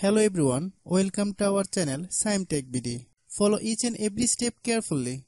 Hello everyone, welcome to our channel Shaem Tech BD. Follow each and every step carefully.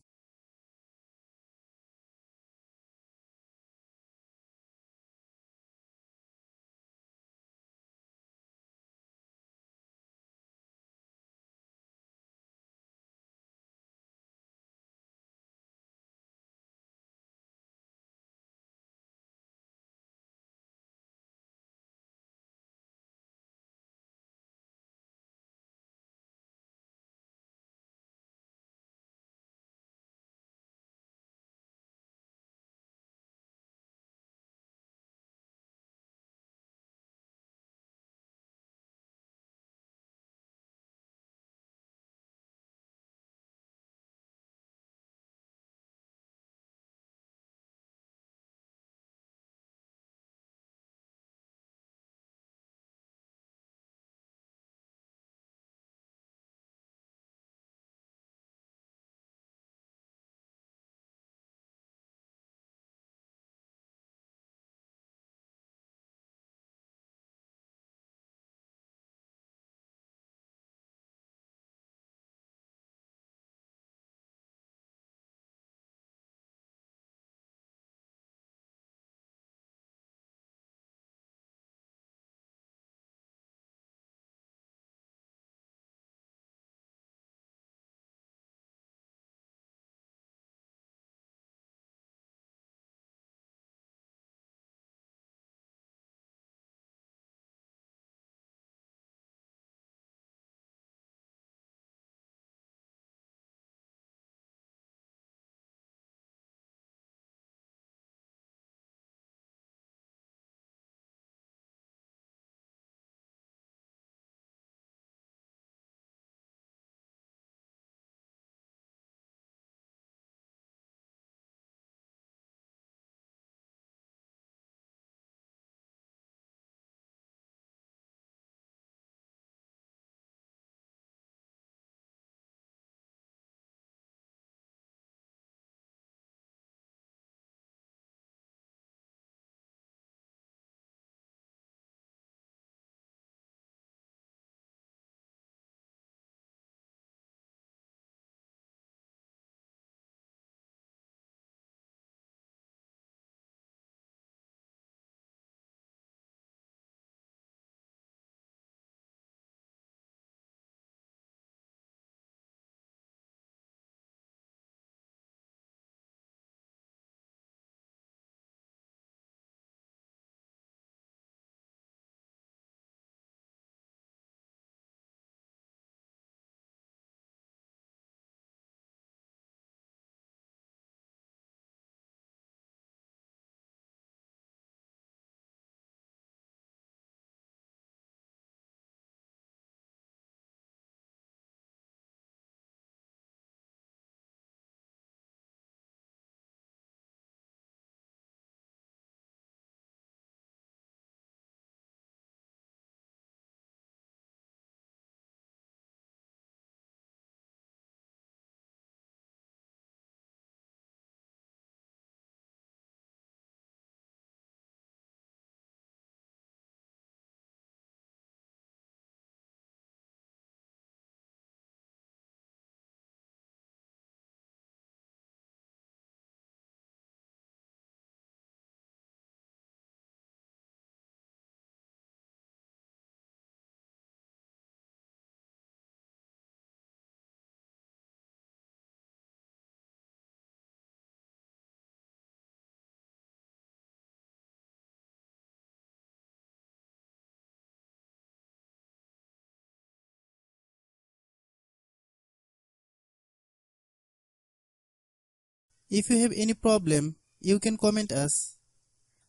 If you have any problem, you can comment us.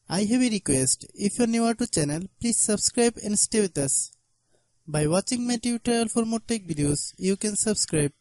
I have a request. If you are newer to channel, please subscribe and stay with us. By watching my tutorial for more tech videos, you can subscribe.